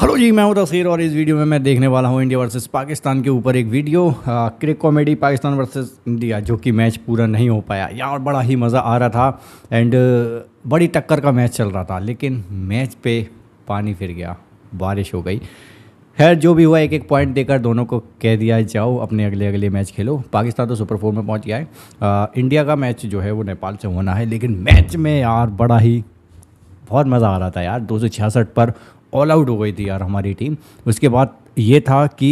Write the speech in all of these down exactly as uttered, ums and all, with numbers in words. Hello जी, मैं हूँ तस्खीर और इस वीडियो में मैं देखने वाला हूँ इंडिया वर्सेस पाकिस्तान के ऊपर एक वीडियो। क्रिकॉमेडी पाकिस्तान वर्सेस इंडिया जो कि मैच पूरा नहीं हो पाया यार, बड़ा ही मज़ा आ रहा था एंड बड़ी टक्कर का मैच चल रहा था, लेकिन मैच पे पानी फिर गया, बारिश हो गई। खैर जो भी हुआ, एक एक पॉइंट देकर दोनों को कह दिया जाओ अपने अगले अगले मैच खेलो। पाकिस्तान तो सुपर फोर में पहुँच गया है, आ, इंडिया का मैच जो है वो नेपाल से होना है। लेकिन मैच में यार बड़ा ही बहुत मज़ा आ रहा था यार। दो सौ छियासठ पर ऑल आउट हो गई थी यार हमारी टीम। उसके बाद ये था कि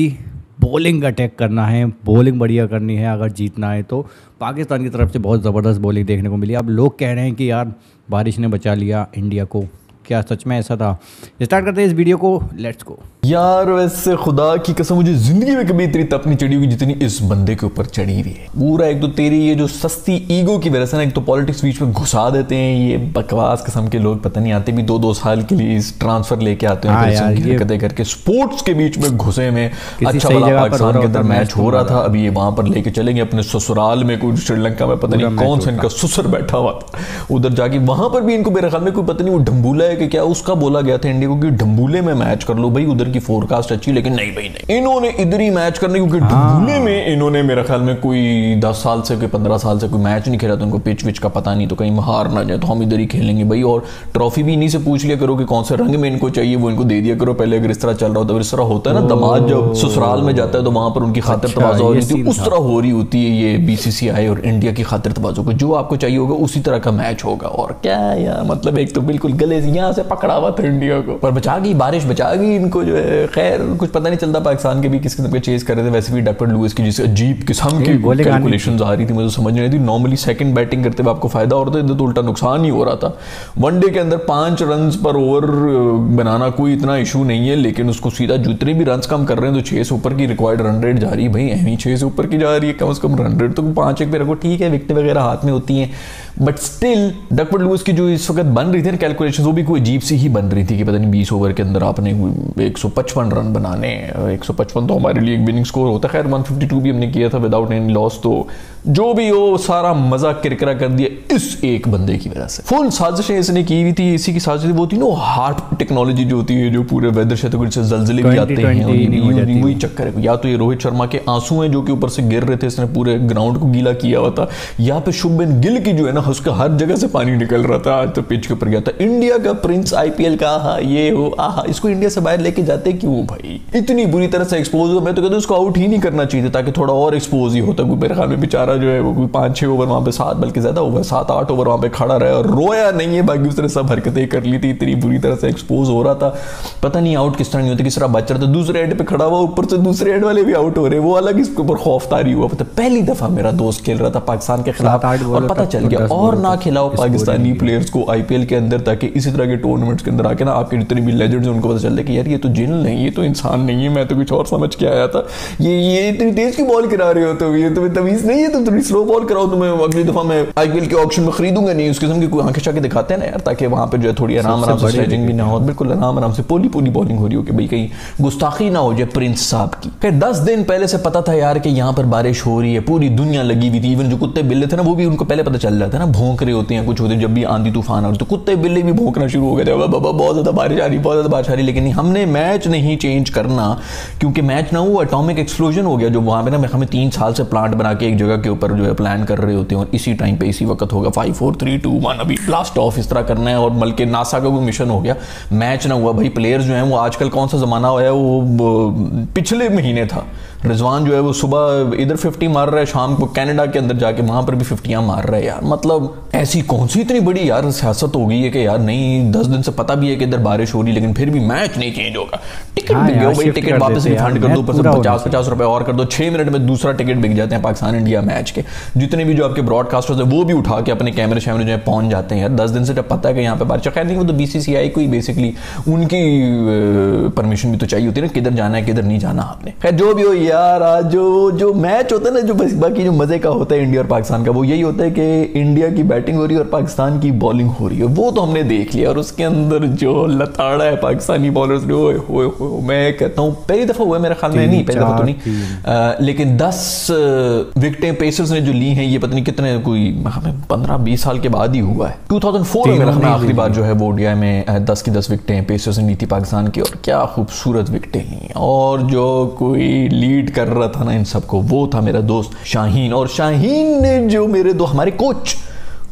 बॉलिंग अटैक करना है, बॉलिंग बढ़िया करनी है अगर जीतना है तो। पाकिस्तान की तरफ से बहुत ज़बरदस्त बॉलिंग देखने को मिली। अब लोग कह रहे हैं कि यार बारिश ने बचा लिया इंडिया को, क्या सच में ऐसा था? स्टार्ट करते हैं इस वीडियो को, लेट्स गो। यार वैसे खुदा की कसम, मुझे जिंदगी में कभी इतनी तप नहीं चढ़ी हुई जितनी इस बंदे के ऊपर चढ़ी हुई है। पूरा एक तो तेरी ये जो सस्ती ईगो की वजह से ना, एक तो पॉलिटिक्स बीच में घुसा देते हैं ये बकवास किस्म के लोग, पता नहीं आते भी दो दो साल के लिए इस ट्रांसफर लेके आते हैं कदे करके। स्पोर्ट्स के बीच में घुसे में अच्छा भला पाकिस्तान के अंदर मैच हो रहा था, अभी ये वहां पर लेके चलेंगे अपने ससुराल में, कोई श्रीलंका में पता नहीं कौन सा इनका ससुर बैठा हुआ था, उधर जाके वहां पर भी इनको मेरे ख्याल में कोई पता नहीं वो ढम्बूला है कि क्या उसका बोला गया था इंडिया को कि ढम्बूले में मैच कर लो भाई, उधर की फोरकास्ट अच्छी। लेकिन नहीं भाई नहीं, इन्होंने इधर ही मैच करने, क्योंकि ढूंढने में इन्होंने मेरे ख्याल में कोई दस साल से कोई पंद्रह साल से कोई मैच नहीं खेला, तो उनको पिच विच का पता नहीं, तो कहीं हार ना जाए तो हम इधर ही खेलेंगे भाई। और ट्रॉफी भी इन्हीं से पूछ लिया करो कि कौन से रंग में इनको चाहिए, वो इनको दे दिया करो पहले। अगर इस तरह चल रहा होता है, इस तरह होता है ना, दामाद जब ससुराल में जाता है तो वहां पर उनकी खातिर तवाज़ो हो रही होती है, उस तरह हो रही होती है ये बीसीसीआई और इंडिया की खातिर तवाज़ो को। जो आपको चाहिए होगा उसी तरह का मैच होगा। और क्या यार, मतलब एक तो बिल्कुल गले से यहाँ से पकड़ा हुआ था इंडिया को, पर बचा गई बारिश, बचा गई इनको। खैर कुछ पता नहीं चलता पाकिस्तान के भी किस किस्म के चेज कर रहे थे। वैसे भी डकवर्थ लुईस की जिसे अजीब किस्म की कैलकुलेशंस आ रही थी, मुझे समझ नहीं आई थी। नॉर्मली सेकंड बैटिंग करते हुए आपको फायदा हो रहा था, इधर तो उल्टा नुकसान ही हो रहा था। वनडे के अंदर पांच रन पर ओवर बनाना कोई इतना इशू नहीं है, लेकिन उसको सीधा जितने भी रन कम कर रहे हैं तो छह से ऊपर की रिक्वायर्ड रन रेट जा रही है भाई, अहमी छह से ऊपर की जा रही है। कम से कम रन रेट तो पांच एक पे रखो, ठीक है, विकेट वगैरह हाथ में होती है, बट स्टिल डकवर्थ लुईस की जो इस वक्त बन रही थी कैलकुलेशन, वो भी कोई अजीब सी ही बन रही थी कि पता नहीं बीस ओवर के अंदर आपने एक सौ पचपन रन बनाने। एक सौ पचपन तो हमारे लिए एक विनिंग स्कोर होता है। खैर एक सौ बावन भी हमने किया था विदाउट एनी लॉस, तो जो भी हो सारा मजा किरकिरा कर दिया इस एक बंदे की वजह से। फुल साजिशें इसने की हुई थी, इसी की साजिश वो थी ना, हार्ट टेक्नोलॉजी जो होती है, जो पूरे वेदर क्षेत्र से जलजिले भी आते हैं, वही चक्कर है। या तो ये रोहित शर्मा के आंसू हैं जो कि ऊपर से गिर रहे थे, इसने पूरे ग्राउंड को गीला किया हुआ था। यहाँ पे शुभमन गिल की जो है ना, उसका हर जगह से पानी निकल रहा था, आज तो पिच के ऊपर गया था। इंडिया का प्रिंस आईपीएल का, हाँ ये हो आहा, इसको इंडिया से बाहर लेके जाते क्यों भाई, इतनी बुरी तरह से एक्सपोज हो। मैं तो कहता हूँ उसको आउट ही नहीं करना चाहिए, ताकि थोड़ा और एक्सपोज ही होता। मेरे ख्याल में बेचारा जो है वो कोई पाँच छः ओवर वहाँ पे, सात बल्कि ज़्यादा ओवर, सात आठ ओवर वहाँ पे खड़ा रहा और रोया नहीं है, बाकी उस तरह सब हरकतें कर ली थी। इतनी बुरी तरह से एक्सपोज हो रहा था, पता नहीं आउट किस तरह नहीं होती, किस तरह बच रहा था। दूसरे एंड पे खड़ा हुआ, ऊपर से दूसरे एंड वाले भी आउट हो रहे, वो अलग इसके ऊपर खौफतारी हुआ। पता पहली दफ़ा मेरा दोस्त खेल रहा था पाकिस्तान के खिलाफ और पता चल गया, और ना खिलाओ पाकिस्तानी प्लेयर्स को आईपीएल के अंदर, ताकि इसी तरह के टूर्नामेंट्स के अंदर आके ना आपके जितने भी लेजेंड्स हैं उनको पता चल जाए कि यार ये तो जिन नहीं, ये तो इंसान नहीं है, मैं तो कुछ और समझ के आया था। ये ये इतनी तेज की बॉल गिरा रहे हो तो ये तुम्हें तमीज नहीं है, तुम थोड़ी स्लो बॉल कराओ, तुम्हें अगली दफा मैं आईपीएल के ऑप्शन में खरीदूंगा नहीं। उस किस्म की कोई आंखें शाखें दिखाते हैं ना यार, ताकि वहां पर जो है थोड़ी आराम आराम से स्लेजिंग भी ना हो, बिल्कुल आराम आराम से पोली पोली बॉलिंग हो रही हो कि भाई कहीं गुस्ताखी ना हो जाए प्रिंस साहब की। खैर दस दिन पहले से पता था यार कि यहाँ पर बारिश हो रही है, पूरी दुनिया लगी हुई थी, इवन जो कुत्ते बिल्ले थे ना वो भी उनको पहले पता चल रहा था ना, भौंक रहे होते हैं कुछ होते, जब भी आंधी तूफान आ रही तो कुत्ते बिल्ले भी भौंकना शुरू हो गए थे, बहुत ज्यादा बारिश आ रही, बहुत ज्यादा बारिश आ रही। लेकिन हमने मैच नहीं चेंज करना, क्योंकि मैच ना हुआ, एटॉमिक एक्सप्लोजन हो गया जो वहां पे ना, हमें तीन साल से प्लांट बना के एक जगह के ऊपर जो है प्लान कर रहे होते हैं, और इसी टाइम पे इसी वक्त होगा five four three two one अभी ब्लास्ट ऑफ, इस तरह करना है। और बल्कि नासा का वो मिशन हो गया, मैच ना हुआ भाई। प्लेयर्स जो है वो आजकल कौन सा जमाना हुआ है, वो पिछले महीने था, रिजवान जो है वो सुबह इधर फिफ्टी मार रहा है, शाम को कनाडा के अंदर जाके वहां पर भी फिफ्टियां मार रहा है यार। मतलब ऐसी कौन सी इतनी बड़ी यार सियासत हो गई है कि यार नहीं, दस दिन से पता भी है कि इधर बारिश हो रही लेकिन फिर भी मैच नहीं चेंज होगा। टिकट हाँ बिक गया भाई, टिकट वापस रिफंड कर दो, ऊपर पचास पचास रुपए और कर दो, छह मिनट में दूसरा टिकट बिक जाते हैं पाकिस्तान इंडिया मैच के। जितने भी जो आपके ब्रॉडकास्टर्स हैं वो भी उठा के अपने कैमरे शैमरे जो है पहुंच जाते हैं यार, दस दिन से जब पता है कि यहाँ पे बारिश। खैर नहीं, वो तो बीसीसीआई को ही बेसिकली उनकी परमिशन भी तो चाहिए होती है ना, किधर जाना है किधर नहीं जाना आपने। खैर जो भी हो यार, आज जो जो मैच होता है ना, जो बाकी जो मजे का होता है इंडिया और पाकिस्तान का, वो यही होता है कि इंडिया की बैटिंग हो रही है और पाकिस्तान की बॉलिंग हो रही है, वो तो हमने देख लिया। और उसके अंदर जो लताड़ा है पाकिस्तानी बॉलर्स ने, ओए होए होए, मैं कहता हूँ पहली दफा हुआ मेरे ख्याल में, नहीं पहली दफा तो नहीं, आ, लेकिन दस विकटें पे पेसर्स ने जो ली हैं ये पता नहीं कितने, कोई पंद्रह बीस साल के बाद ही हुआ है। दो हज़ार चार में मेरा ख्याल आखिरी बार जो है वो ओडीआई में दस की दस विकटें पेसर्स ने ली थी पाकिस्तान की, और क्या खूबसूरत विकटें ली। और जो कोई लीड कर रहा था ना इन सबको वो था मेरा दोस्त शाहीन, और शाहीन ने जो मेरे दो हमारे कोच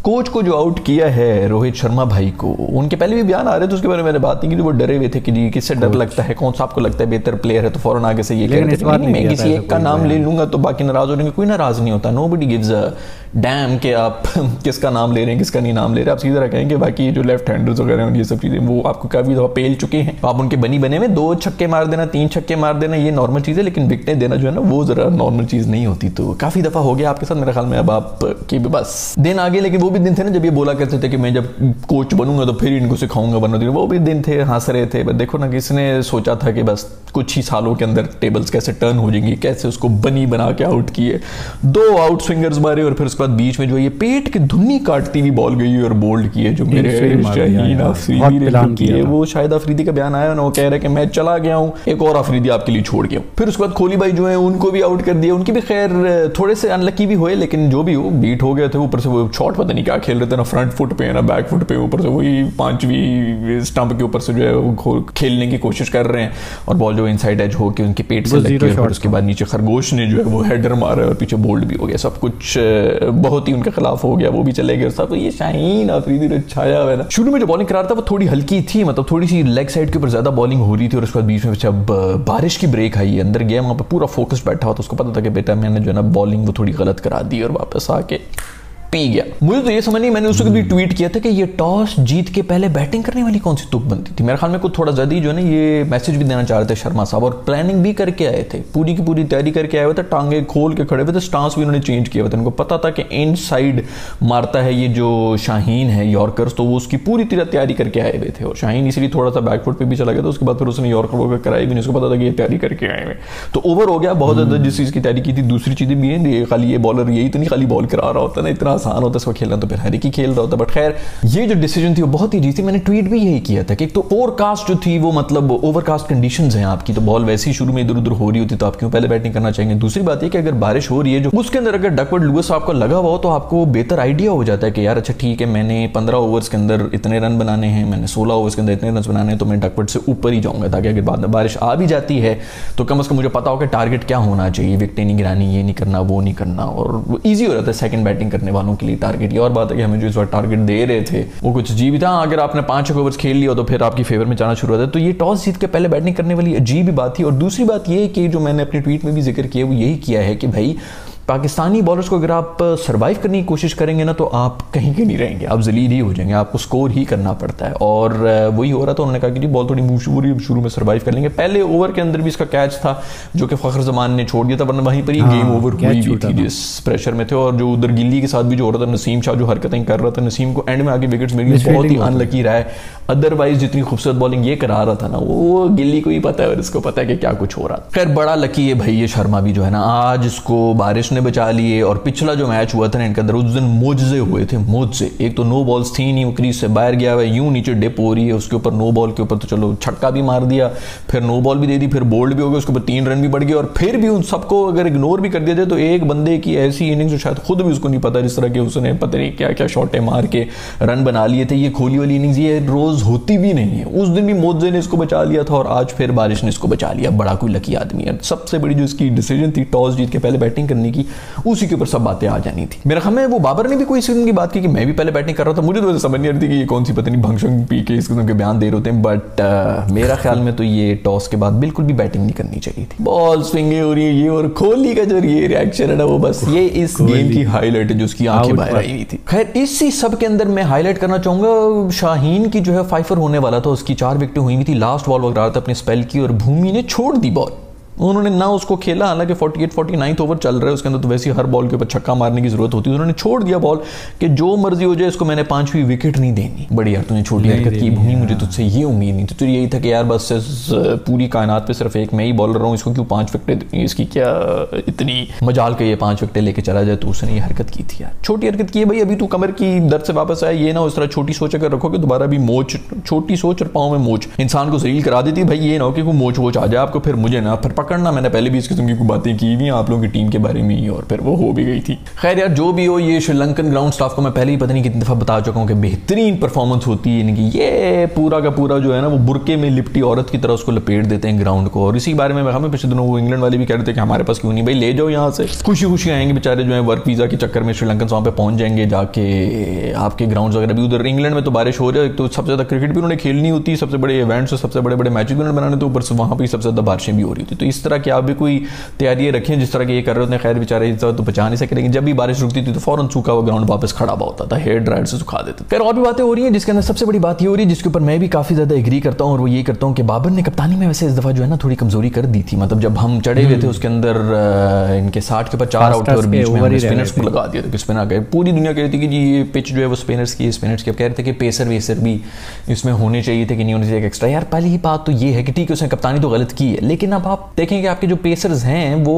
कोच को जो आउट किया है रोहित शर्मा भाई को, उनके पहले भी बयान आ रहे थे उसके बारे में, मैंने बात नहीं की, वो डरे हुए थे कि जी किससे डर लगता है, कौन सा आपको लगता है बेहतर प्लेयर है, तो फौरन आगे से ये कह रहे थे नहीं मैं किसी एक का नाम ले लूंगा तो बाकी नाराज हो जाएंगे। कोई नाराज नहीं होता, नोबडी गिव्स अ डैम कि आप किसका नाम ले रहे हैं किसका नहीं नाम ले रहे। आप सीधे कहेंगे बाकी जो लेफ्ट हैंडर्स वगैरह हैं ये सब चीज़ें वो आपको काफ़ी दफा पेल चुके हैं, आप उनके बनी बने में दो छक्के मार देना तीन छक्के मार देना ये नॉर्मल चीज़ है, लेकिन विकटें देना जो है ना वो ज़रा नॉर्मल चीज़ नहीं होती। तो काफ़ी दफ़ा हो गया आपके साथ मेरे ख्याल में, अब आप की बस दिन आगे। लेकिन वो भी दिन थे ना जब ये बोला करते थे कि मैं जब कोच बनूंगा तो फिर इनको सिखाऊंगा बनना, वो भी दिन थे, हंस रहे थे। देखो ना किसने सोचा था कि बस कुछ ही सालों के अंदर टेबल्स कैसे टर्न हो जाएंगी, कैसे उसको बनी बना के आउट किए, दो आउट स्विंगर्स मारे और फिर उसके बाद बीच में जो ये पेट की धुन्नी काटती हुई बॉल गई और बोल्ड किए जो मेरे शाहीन अफरीदी ने। वो शायद अफरीदी का बयान आया ना, वो कह रहे कि मैं चला गया हूँ, एक और अफरीदी आपके लिए छोड़ गया। फिर उसके बाद कोहली भाई जो है उनको भी आउट कर दिया, उनकी भी खैर थोड़े से अनलकी भी हुए लेकिन जो भी हो बीट हो गए थे। ऊपर से वो शॉट पता नहीं क्या खेल रहे थे ना, फ्रंट फुट पे ना बैक फुट पे, ऊपर से वही पांचवी स्टंप के ऊपर से जो है वो खेलने की कोशिश कर रहे हैं और बॉल जो इनसाइड एज होकर उनके पेट से लग गई। उसके बाद नीचे खरगोश ने जो है वो हेडर मारा और पीछे बोल्ड भी हो गया, सब कुछ बहुत ही उनके खिलाफ हो गया, वो भी चले गए सब। ये शाहीन अफरीदी ने छाया हुआ ना, शुरू में जो बॉलिंग करार था वो थोड़ी हल्की थी, मतलब थोड़ी सी लेग साइड के ऊपर ज्यादा बॉलिंग हो रही थी और उसके बाद बीच में जब बारिश की ब्रेक आई अंदर गया वहां पर पूरा फोकस बैठा हुआ था, उसको पता था कि बेटा मैंने जो है ना बॉलिंग वो थोड़ी गलत करा दी और वापस आके पी गया। मुझे तो ये समझ नहीं, मैंने उसको भी ट्वीट किया था कि ये टॉस जीत के पहले बैटिंग करने वाली कौन सी तुक बनती थी। मेरे ख्याल में कुछ थोड़ा ज्यादा ही जो है ना ये मैसेज भी देना चाह रहे थे शर्मा साहब, और प्लानिंग भी करके आए थे, पूरी की पूरी तैयारी करके आए हुए थे, टांगे खोल के खड़े हुए थे, स्टांस भी उन्होंने चेंज किया हुआ था, उनको पता था कि इन साइड मारता है ये जो शाहीन है यॉर्कर्स, तो वो उसकी पूरी तरह तैयारी करके आए हुए थे। और शाहीन इसलिए थोड़ा सा बैकफुट पर भी चला गया था, उसके बाद फिर उसने यॉर्कर वॉर्कर कराई भी नहीं, उसको पता था कि ये तैयारी करके आए हुए, तो ओवर हो गया बहुत ज्यादा जिस चीज़ की तैयारी की थी। दूसरी चीज़ें भी है, खाली ये बॉलर यही तो नहीं खाली बॉल करा रहा होता ना, इतना आसान होता इसको खेलना तो फिर हर एक ही खेल रहा होता। बट खैर ये जो डिसीजन थी वो बहुत ही जीती, मैंने ट्वीट भी यही किया था कि एक तो फोरकास्ट जो थी वो मतलब ओवरकास्ट कंडीशंस हैं आपकी, तो बॉल वैसे ही शुरू में इधर उधर हो रही होती तो आप क्यों पहले बैटिंग करना चाहेंगे। दूसरी बात ये कि अगर बारिश हो रही है जो उसके अंदर अगर डकवर्थ लुइस आपको लगा हुआ हो तो आपको बेहतर आइडिया हो जाता है कि यार अच्छा ठीक है मैंने पंद्रह ओवर्स के अंदर इतने रन बनाने हैं, मैंने सोलह ओवर्स के अंदर इतने रन बनाने हैं, तो मैं डकवर्थ से ऊपर ही जाऊंगा ताकि अगर बाद में बारिश आ भी जाती है तो कम अज कम मुझे पता हो कि टारगेट क्या होना चाहिए, विकटें नहीं गिरानी, ये नहीं करना वो नहीं करना, और ईजी हो जाता है सेकंड बैटिंग करने वालों के लिए टारगेट। ये और बात है कि हमें जो इस बार टारगेट दे रहे थे वो कुछ अजीब ही था, अगर आपने पांच छह ओवर्स खेल लिया तो फिर आपकी फेवर में जाना शुरू होता है। तो ये टॉस जीत के पहले बैटिंग करने वाली अजीब ही बात थी। और दूसरी बात ये कि जो मैंने अपने ट्वीट में भी जिक्र किया वो यही किया है कि भाई पाकिस्तानी बॉलर्स को अगर आप सर्वाइव करने की कोशिश करेंगे ना तो आप कहीं के नहीं रहेंगे, आप जलील ही हो जाएंगे, आपको स्कोर ही करना पड़ता है। और वही हो रहा था, उन्होंने कहा कि जी बॉल थोड़ी मूव हो रही है, शुरू में सर्वाइव कर लेंगे। पहले ओवर के अंदर भी इसका कैच था जो कि फखर जमान ने छोड़ दिया था, वरना वहीं पर ही गेम ओवर हुई भी थी जिस प्रेशर में थे। और जो उधर गिल्ली के साथ भी जो हो रहा था, नसीम शाह जो हरकतें कर रहा था, नसीम को एंड में आगे विकेट्स मिल गई, बहुत ही अनलकी रहा है। अदरवाइज जितनी खूबसूरत बॉलिंग ये करा रहा था ना वो गिल्ली को ही पता है और इसको पता है कि क्या कुछ हो रहा था। खैर बड़ा लकी है भाई ये शर्मा भी जो है ना, आज इसको बारिश ने बचा लिए। और पिछला जो मैच हुआ था ना इनके अंदर उस दिन मोजे हुए थे, मोजे। एक तो नो बॉल्स थी नहीं, वो क्रीज से बाहर गया हुआ है, यूं नीचे डिप हो रही है, उसके ऊपर नो बॉल के ऊपर तो चलो छक्का भी मार दिया, फिर नो बॉल भी दे दी, फिर बोल्ड भी हो गया, उसके ऊपर तीन रन भी पड़ गए। और फिर भी उन सबको अगर इग्नोर भी कर दिया जाए तो एक बंदे की ऐसी इनिंग्स जो शायद खुद भी उसको नहीं पता, जिस तरह के उसने पता नहीं क्या क्या शॉटें मार के रन बना लिए थे। ये खोली वाली इनिंग्स ये रोज होती भी नहीं है, उस दिन भी मोजे ने इसको बचा लिया था और आज फिर बारिश ने इसको बचा लिया। बड़ा कोई लकी आदमी है। सबसे बड़ी जो इसकी डिसीजन थी टॉस जीत के पहले बैटिंग करने की, उसी के ऊपर सब बातें आ जानी थी। मेरा ख्याल है वो बाबर ने भी कोई इस किस्म की बात की कि मैं भी पहले बैटिंग कर रहा था, मुझे तो समझ नहीं आ रही थी कि ये कौन सी पता नहीं भंगशंग पी के इस किस्म के बयान दे रहे होते हैं। बट uh, मेरा ख्याल में तो ये टॉस के बाद बिल्कुल भी बैटिंग नहीं करनी चाहिए थी, बॉल स्विंगे हो रही है ये, और कोहली का जो ये रिएक्शन है ना वो बस ये इस गेम की हाईलाइट है जो उसकी आंखें बाहर आई हुई थी। खैर इसी सब के अंदर मैं हाईलाइट करना चाहूंगा शाहीन की जो है फाइफर होने वाला था, उसकी चार विकेटें हुई हुई थी, लास्ट बॉल वगैरह था अपने स्पेल की और भूमि ने छोड़ दी बॉल, उन्होंने ना उसको खेला। हालांकि अड़तालीस उनचास ओवर चल रहा है उसके अंदर तो वैसे ही हर बॉल के ऊपर छक्का मारने की जरूरत होती है, उन्होंने छोड़ दिया बॉल कि जो मर्जी हो जाए इसको मैंने पांचवी विकेट नहीं देनी। बड़ी यार तूने छोटी हरकत की भूमि, मुझे तुझसे ये उम्मीद नहीं, तुझे यही था कि यार बस पूरी कायनात पे सिर्फ एक मैं ही बॉलर रहा हूँ, इसको क्यों पांच विकेटें देनी, इसकी क्या इतनी मजाल का ये पांच विकेटें लेके चला जाए। तो उसने ये हरकत की थी यार, छोटी हरकत की है भाई, अभी तू कमर की दर्द से वापस आया, ये ना उस तरह छोटी सोच अगर रखोगे दोबारा भी मोच, छोटी सोच और पाँव में मोच इंसान को जलील करा देती है भाई, ये ना हो कि मोच वोच आ जाए आपको, फिर मुझे ना फिर पकड़ना। मैंने पहले भी इस किस्म की बातें की हुई हैं आप लोगों की टीम के बारे में और फिर वो हो भी गई थी। खैर यार जो भी हो, ये श्रीलंकन ग्राउंड स्टाफ को मैं पहले ही पता नहीं कितनी दफ़ा बता चुका हूँ कि बेहतरीन परफॉर्मेंस होती है, यानी कि ये पूरा का पूरा जो है ना वो बुरके में लिपटी औरत की तरह उसको लपेट देते हैं ग्राउंड को। और इसी बारे में हमें पिछले दिनों वो इंग्लैंड वाले भी कह रहे थे कि हमारे पास क्यों नहीं भाई, ले जाओ यहाँ से, खुशी खुशी आएंगे बेचारे जो है वर्क वीज़ा के चक्कर में श्रीलंकन वहाँ पर पहुँच जाएंगे जाके आपके ग्राउंड वगैरह भी। उधर इंग्लैंड में तो बारिश हो रही है, तो सबसे ज़्यादा क्रिकेट भी उन्होंने खेलनी होती है, सबसे बड़े इवेंट्स और सबसे बड़े बड़े मैच भी उन्होंने बनाने, तो ऊपर से वहाँ पर सबसे ज़्यादा बारिशें भी हो रही थी। तो इस तरह की आप भी कोई तैयारियां रखें जिस तरह के ये कर रहे होते हैं। खैर बेचारे इस तरह तो बचा नहीं सके, लेकिन जब भी बारिश रुकती थी तो फौरन सूखा हुआ ग्राउंड वापस खड़ा हुआ होता था, हेयर ड्रायर से सुखा देते। खैर और भी बातें हो रही हैं जिसके अंदर सबसे बड़ी बात ये हो रही है जिसके ऊपर मैं भी काफी ज्यादा एग्री करता हूँ, और वो ये करता हूँ कि बाबर ने कप्तानी में वैसे इस दफा जो है ना थोड़ी कमजोरी कर दी थी। मतलब जब हम चढ़े हुए थे उसके अंदर इनके साठ के ऊपर चार आउट और बीच में स्पिनर्स को लगा दिया था स्पिनर गए। पूरी दुनिया कह रही थी कि जी ये पिच जो है वो स्पिनर्स की स्पिनर्स की, कह रहे थे कि पेसर वेसर भी इसमें होने चाहिए थे कि नहीं होने चाहिए एक्स्ट्रा। यार पहली ही बात तो ये है कि ठीक है उसने कप्तानी तो गलत की है, लेकिन अब आप देखें कि आपके जो पेसर्स हैं वो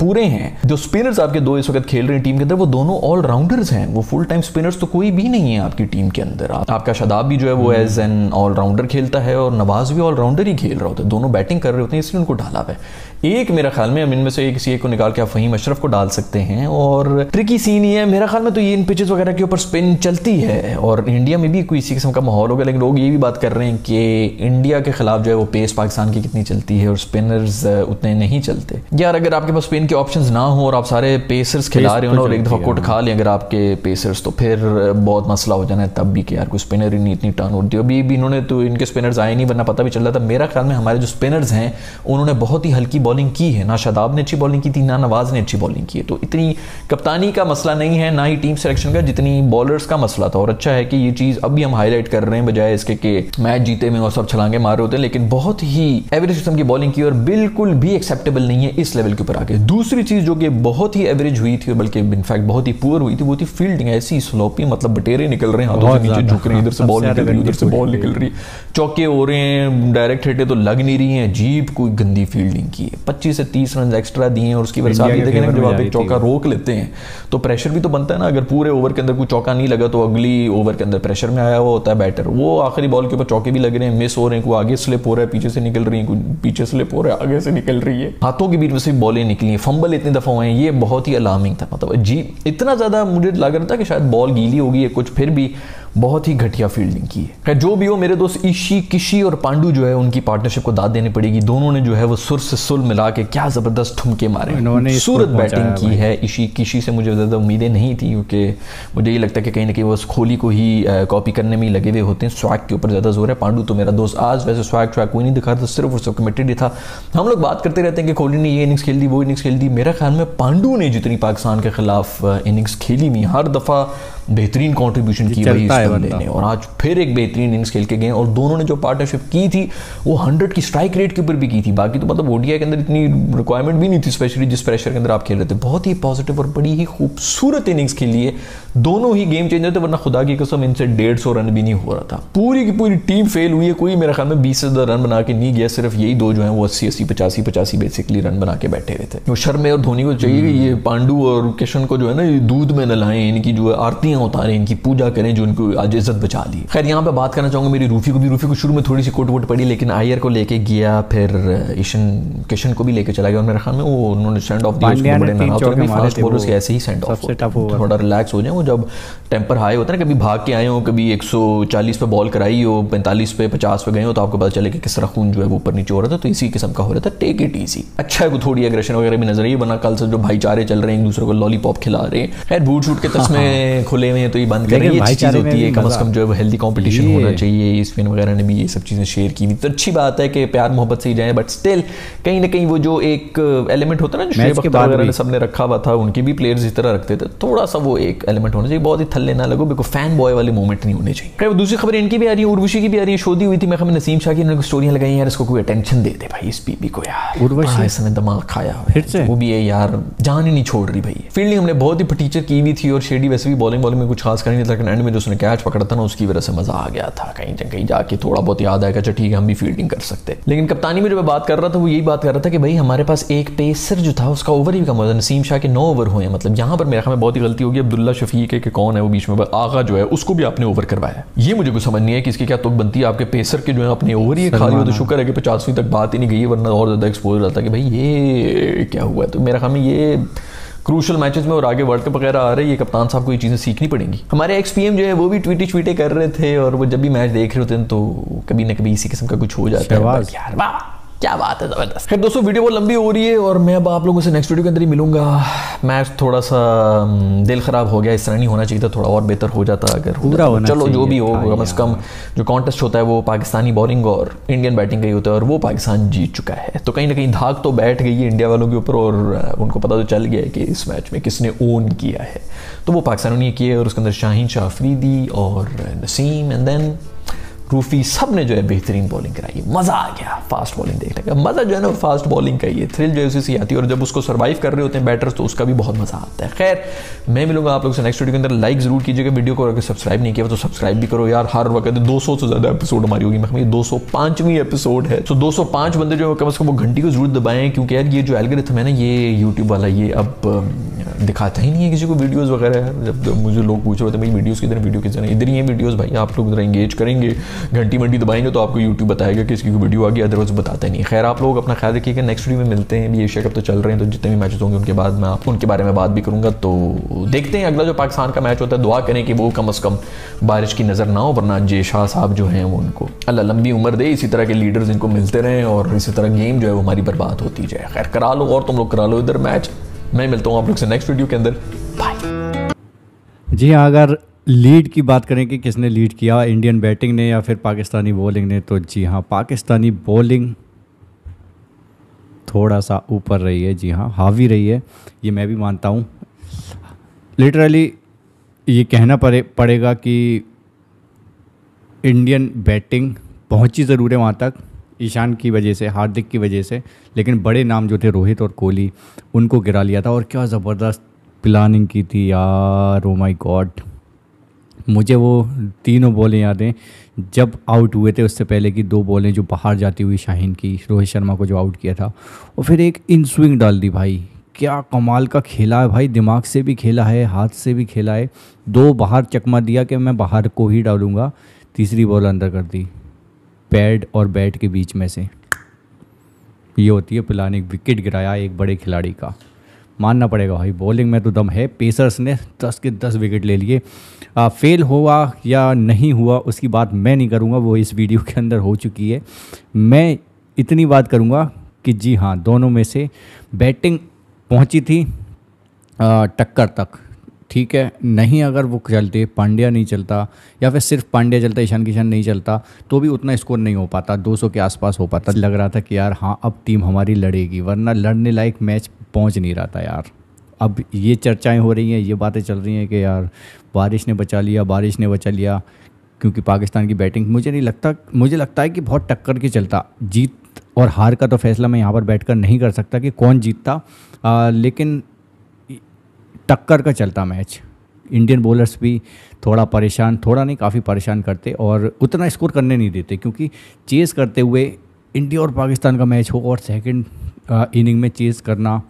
पूरे हैं, जो स्पिनर्स आपके दो इस वक्त खेल रहे हैं टीम के अंदर वो दोनों ऑलराउंडर्स हैं, वो फुल टाइम स्पिनर्स तो कोई भी नहीं है आपकी टीम के अंदर। आप, आपका शादाब भी जो है वो एज एन ऑलराउंडर खेलता है और नवाज भी ऑलराउंडर ही खेल रहा होता है, दोनों बैटिंग कर रहे होते हैं इसलिए उनको ढाला है। एक मेरा ख्याल में हम इनमें से किसी एक को निकाल के आप फहीम अशरफ को डाल सकते हैं, और ट्रिकी सीन ये है मेरा ख्याल में तो ये इन पिचेस वगैरह के ऊपर स्पिन चलती है और इंडिया में भी कोई इसी किस्म का माहौल होगा। लेकिन लोग ये भी बात कर रहे हैं कि इंडिया के खिलाफ जो है वो पेस पाकिस्तान की कितनी चलती है और स्पिनर्स उतने नहीं चलते। यार अगर आपके पास स्पिन के ऑप्शंस ना हो और आप सारे पेसर्स खिला रहे हो और एक दफ़ा कोट खा लें अगर आपके पेसर्स, तो फिर बहुत मसला हो जाना है तब भी कि यार कोई स्पिनर ही नहीं इतनी टर्न होती है। अभी भी इन्होंने तो इनके स्पिनर्स आए नहीं, वरना पता भी चल रहा था। मेरा ख्याल में हमारे जो स्पिनर्स हैं उन्होंने बहुत ही हल्की बॉलिंग की है, ना शादाब ने अच्छी बॉलिंग की थी ना नवाज ने अच्छी बॉलिंग की है, तो इतनी कप्तानी का मसला नहीं है ना ही टीम सिलेक्शन का जितनी बॉलर्स का मसला था। और अच्छा है कि ये चीज़ अब भी हम हाईलाइट कर रहे हैं बजाय इसके कि मैच जीते में और सब छलांगे मारे होते हैं। लेकिन बहुत ही एवरेज किस्म की बॉलिंग की और बिल्कुल भी एक्सेप्टेबल नहीं है इस लेवल के ऊपर आके। दूसरी चीज़ जो कि बहुत ही एवरेज हुई थी और बल्कि इनफैक्ट बहुत ही पुअर हुई थी वो थी फील्डिंग, ऐसी स्लोपी मतलब बटेरे निकल रहे हैं, हाथों से नीचे झुक रहे हैं, इधर से बॉल निकल रही है उधर से बॉल निकल रही, चौके हो रहे हैं, डायरेक्ट हिटें तो लग नहीं रही हैं, अजीब कोई गंदी फील्डिंग की है। पच्चीस से तीस रन एक्स्ट्रा दिए हैं और उसकी वजह से देखें ना जब आप एक चौका रोक लेते हैं तो प्रेशर भी तो बनता है ना, अगर पूरे ओवर के अंदर कोई चौका नहीं लगा तो अगली ओवर के अंदर प्रेशर में आया हुआ होता है बैटर, वो आखिरी बॉल के ऊपर चौके भी लग रहे हैं, मिस हो रहे हैं, कोई आगे स्लिप हो रहा है पीछे से निकल रही है, कोई पीछे स्लिप हो रहा है आगे से निकल रही है, हाथों के बीच में से बॉलें निकली हैं, फंबल इतनी दफ़ा हुए हैं, ये बहुत ही अलार्मिंग था। मतलब अजीब, इतना ज़्यादा मुझे लग रहा था कि शायद बॉल गीली होगी या कुछ, फिर भी बहुत ही घटिया फील्डिंग की है। जो भी हो मेरे दोस्त ईशी किशी और पांडू जो है उनकी पार्टनरशिप को दाद देनी पड़ेगी, दोनों ने जो है वो सुर से सुल मिला के क्या जबरदस्त ठुमके मारे, इन्होंने सूरत बैटिंग की है। ईशी किशी से मुझे ज़्यादा उम्मीदें नहीं थी क्योंकि मुझे ये लगता है कि कहीं ना कहीं वो कोहली को ही कॉपी करने में लगे हुए होते हैं, स्वैग के ऊपर ज़्यादा जोर है। पांडू तो मेरा दोस्त आज वैसे स्वैग स्वैग कोई नहीं दिखा रहा था, सिर्फ उससे कमिटेड था। हम लोग बात करते रहते हैं कि कोहली ने ये इनिंग्स खेल दी वो इनिंग्स खेल दी, मेरा ख्याल में पांडू ने जितनी पाकिस्तान के खिलाफ इनिंग्स खेली हुई हर दफ़ा बेहतरीन कॉन्ट्रीब्यूशन की वही लेने, और आज फिर एक बेहतरीन इनिंग्स खेल के गए और दोनों ने जो पार्टनरशिप की थी वो हंड्रेड की स्ट्राइक रेट के ऊपर भी की थी। बाकी तो मतलब ओडीआई के अंदर इतनी रिक्वायरमेंट भी नहीं थी स्पेशली जिस प्रेशर के अंदर आप खेल रहे थे। बहुत ही पॉजिटिव और बड़ी ही खूबसूरत इनिंग्स खेली है, दोनों ही गेम चेंजर थे, वरना खुदा की कसम इनसे डेढ़ सौ रन भी नहीं हो रहा था। पूरी की पूरी टीम फेल हुई है, कोई मेरे ख्याल में बीस हजार रन बना के नहीं गया, सिर्फ यही दो जो है वो अस्सी अस्सी पचासी पचासी बेसिकली रन बना के बैठे हुए थे। वो शर्मे और धोनी को चाहिए ये पांडू और किशन को जो है ना दूध में नहलाएं, इनकी जो है आरतियां उतारें, इनकी पूजा करें जो इनको आज इज्जत बचा ली। खैर यहाँ पे बात करना चाहूंगा मेरी रूफी को भी, रूफी को शुरू में थोड़ी सी कोट वोट पड़ी लेकिन आयर को लेके गया, फिर ईशन किशन को भी लेके चला गया और मेरे ख्याल में वो उन्होंने सेंड ऑफ दिया, बड़े नाराज थे फास्ट बॉलर्स के ऐसे ही सेंड ऑफ, थोड़ा रिलैक्स हो जाए वो, जब टेम्पर हाई होता है ना, कभी भाग के आए हो, कभी एक सौ चालीस पे बॉल कराई हो, पैंतालीस पे पचास पे गए हो, तो आपको पता चले कि किस तरह खून जो है वो ऊपर नीचे हो रहा था, तो इसी किस्म का हो रहा था। टेक इट ईजी, अच्छा है थोड़ी एग्रेशन वगैरह भी नजर आई, वरना कल से जो भाईचारे चल रहे हैं एक दूसरे को लॉलीपॉप खिला रहे हैं, खैर बूट शूट के तस्मे खुले हुए हैं तो ये बंद करेंगे, कम से कम जो है वो हेल्दी कॉम्पिटिशन होना चाहिए। स्पिन वगैरह ने भी ये सब चीज़ें शेयर की हुई, तो अच्छी बात है कि प्यार मोहब्बत से ही जाए, बट स्टिल कहीं ना कहीं वो जो एक एलिमेंट होता है ना शेयर वगैरह ने सबने रखा हुआ था, उनके भी प्लेयर्स इस तरह रखते थे, थोड़ा सा वो एक एलिमेंट होना चाहिए, बहुत ही थल्ले ना लगो, बिल्कुल फैन बॉय वाले मोमेंट नहीं होने चाहिए। दूसरी खबर इनकी भी आ रही है, उर्वशी की भी आ रही है, शोधी हुई थी मैं खबर नसीम शाह की, इन्होंने स्टोरियाँ लगाई यार इसको कोई अटेंशन दे दे भाई इस बीबी को, यार उर्वशी इसने दिमाग खाया हुआ है, वो भी है यार जान ही नहीं छोड़ रही भाई। फील्डिंग हमने बहुत ही फटीचर की हुई थी और शेडी वैसे भी बॉलिंग बॉलिंग में कुछ खास करेंगे, लेकिन एंड में जो उसने कैच पकड़ा था ना उसकी वजह से मजा आ गया था। कहीं कहीं जाके थोड़ा बहुत याद आया कि अच्छा ठीक है हम भी फील्डिंग कर सकते। लेकिन कप्तानी में जो मैं बात कर रहा था वो यही बात कर रहा था कि भाई हमारे पास एक पेसर जो था उसका ओवर ही कम हुआ था। नसीम शाह के नौ ओवर हुए हैं, मतलब यहाँ पर मेरे ख्याल में बहुत ही गलती होगी। अब्दुल्ला शफीक है कि कौन है वो बीच में आगा जो है उसको भी आपने ओवर करवाया। ये मुझे कुछ समझ नहीं है कि इसकी क्या तुक बनती है। आपके पेसर के जो है अपने ओवर ही खाली हो तो शुक्र है कि पचासवीं तक बात ही नहीं गई, वरना और ज़्यादा एक्सपोज रहता कि भाई ये क्या हुआ। तो मेरा ख्याल में ये क्रूशल मैचेस में और आगे वर्ल्ड कप वगैरह आ रहे हैं, ये कप्तान साहब को ये चीज़ें सीखनी पड़ेंगी। हमारे एक्सपीएम जो है वो भी ट्वीटी ट्वीटे कर रहे थे और वो जब भी मैच देख रहे होते हैं तो कभी ना कभी इसी किस्म का कुछ हो जाता है। यार वाह क्या बात है, ज़बरदस्त। फिर दोस्तों वीडियो बहुत लंबी हो रही है और मैं अब आप लोगों से नेक्स्ट वीडियो के अंदर ही मिलूंगा। मैच थोड़ा सा दिल ख़राब हो गया, इस तरह नहीं होना चाहिए था, थोड़ा और बेहतर हो जाता अगर पूरा होना। चलो जो भी हो, कम से कम जो कॉन्टेस्ट होता है वो पाकिस्तानी बॉलिंग और इंडियन बैटिंग का ही होता है और वो पाकिस्तान जीत चुका है। तो कहीं ना कहीं धाक तो बैठ गई है इंडिया वालों के ऊपर और उनको पता तो चल गया है कि इस मैच में किसने ओन किया है। तो वो पाकिस्तानियों ने किया है और उसके अंदर शाहीन शाह अफरीदी और नसीम एंड देन रूफी सब ने जो है बेहतरीन बॉलिंग कराई। मज़ा आ गया फास्ट बॉलिंग देखने का। मज़ा जो है ना फास्ट बॉलिंग का ये थ्रिल जो है उसी से आती है और जब उसको सर्वाइव कर रहे होते हैं बैटर्स तो उसका भी बहुत मज़ा आता है। खैर मैं मिलूंगा आप लोगों से नेक्स्ट वीडियो के अंदर। लाइक ज़रूर कीजिएगा वीडियो को, अगर सब्सक्राइब नहीं किया तो सब्सक्राइब भी करो यार। हर वक्त दो सौ से ज़्यादा एपिसोड हमारी होगी, मैं दो सौ पाँचवीं एपिसोड है। तो दो सौ पाँच बंदे जो है कम से कम वो घंटी को जरूर दबाएँ, क्योंकि यार ये जो एल्गोरिथम है ना ये यूट्यूब वाला ये अब दिखाता ही नहीं है किसी को वीडियोज़ वगैरह। जब मुझे लोग पूछ रहे थे मेरी वीडियोज़ किधर वीडियो किधर, इधर ही है वीडियोज़ भाई। आप लोग इधर इंगेज करेंगे, घंटी मंडी दबाएंगे तो आपको यूट्यूब बताएगा कि इसकी वीडियो आ गई, अदरवाइज बताता नहीं। खैर आप लोग अपना ख्याल रखिएगा, नेक्स्ट वीडियो में मिलते हैं। एशिया कप तो चल रहे हैं तो जितने भी मैचेस होंगे उनके बाद मैं आपको उनके बारे में बात भी करूंगा। तो देखते हैं अगला जो पाकिस्तान का मैच होता है, दुआ करें कि वो कम अज़ कम बारिश की नज़र ना हो, वरना जे शाह साहब जो हैं वो उनको अल्लाह लंबी उम्र दे, इसी तरह के लीडर्स इनको मिलते रहें और इसी तरह गेम जो है वो हमारी बर्बाद होती जाए। खैर करा लो और तुम लोग करा लो इधर मैच। मैं मिलता हूँ आप लोग से नेक्स्ट वीडियो के अंदर, बाय। जी हाँ, अगर लीड की बात करें कि किसने लीड किया, इंडियन बैटिंग ने या फिर पाकिस्तानी बॉलिंग ने, तो जी हाँ पाकिस्तानी बॉलिंग थोड़ा सा ऊपर रही है। जी हाँ हावी रही है, ये मैं भी मानता हूँ। लिटरली ये कहना पड़े पड़ेगा कि इंडियन बैटिंग पहुँची ज़रूर है वहाँ तक, ईशान की वजह से, हार्दिक की वजह से, लेकिन बड़े नाम जो थे रोहित और कोहली उनको गिरा लिया था। और क्या ज़बरदस्त प्लानिंग की थी यार, ओ माय गॉड। मुझे वो तीनों बॉलें याद हैं जब आउट हुए थे, उससे पहले की दो बॉलें जो बाहर जाती हुई शाहीन की, रोहित शर्मा को जो आउट किया था, और फिर एक इन स्विंग डाल दी। भाई क्या कमाल का खेला है भाई, दिमाग से भी खेला है, हाथ से भी खेला है। दो बाहर चकमा दिया कि मैं बाहर को ही डालूंगा, तीसरी बॉल अंदर कर दी पैड और बैट के बीच में से। ये होती है प्लानिंग, विकेट गिराया एक बड़े खिलाड़ी का। मानना पड़ेगा भाई बॉलिंग में तो दम है, पेसर्स ने दस के दस विकेट ले लिए। फेल हुआ या नहीं हुआ उसकी बात मैं नहीं करूँगा, वो इस वीडियो के अंदर हो चुकी है। मैं इतनी बात करूँगा कि जी हाँ दोनों में से बैटिंग पहुँची थी आ, टक्कर तक, ठीक है। नहीं अगर वो चलते, पांड्या नहीं चलता या फिर सिर्फ पांड्या चलता, ईशान किशन नहीं चलता, तो भी उतना स्कोर नहीं हो पाता, दो सौ के आसपास हो पाता। लग रहा था कि यार हाँ अब टीम हमारी लड़ेगी, वरना लड़ने लायक मैच पहुंच नहीं रहा था यार। अब ये चर्चाएं हो रही हैं, ये बातें चल रही हैं कि यार बारिश ने बचा लिया, बारिश ने बचा लिया, क्योंकि पाकिस्तान की बैटिंग मुझे नहीं लगता, मुझे लगता है कि बहुत टक्कर के चलता। जीत और हार का तो फैसला मैं यहाँ पर बैठ कर नहीं कर सकता कि कौन जीतता, आ, लेकिन टक्कर का चलता मैच। इंडियन बॉलर्स भी थोड़ा परेशान, थोड़ा नहीं काफ़ी परेशान करते और उतना स्कोर करने नहीं देते, क्योंकि चेस करते हुए इंडिया और पाकिस्तान का मैच हो और सेकंड इनिंग में चेस करना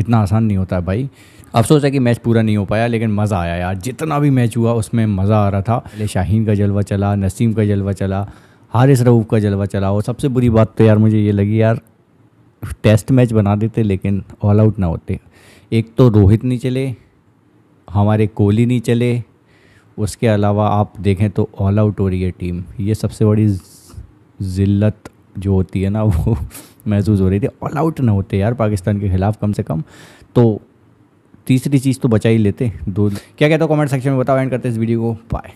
इतना आसान नहीं होता है भाई। अफसोस है कि मैच पूरा नहीं हो पाया, लेकिन मज़ा आया यार, जितना भी मैच हुआ उसमें मज़ा आ रहा था। पहले शाहीन का जलवा चला, नसीम का जलवा चला, हारिस रऊफ़ का जलवा चला, और सबसे बुरी बात तो यार मुझे ये लगी यार टेस्ट मैच बना देते लेकिन ऑल आउट ना होते। एक तो रोहित नहीं चले हमारे, कोहली नहीं चले, उसके अलावा आप देखें तो ऑल आउट हो रही है टीम। ये सबसे बड़ी जिल्लत जो होती है ना वो महसूस हो रही थी, ऑल आउट ना होते यार पाकिस्तान के ख़िलाफ़ कम से कम, तो तीसरी चीज़ तो बचा ही लेते। दो क्या कहता हूँ कमेंट सेक्शन में बताओ, एंड करते इस वीडियो को, बाय।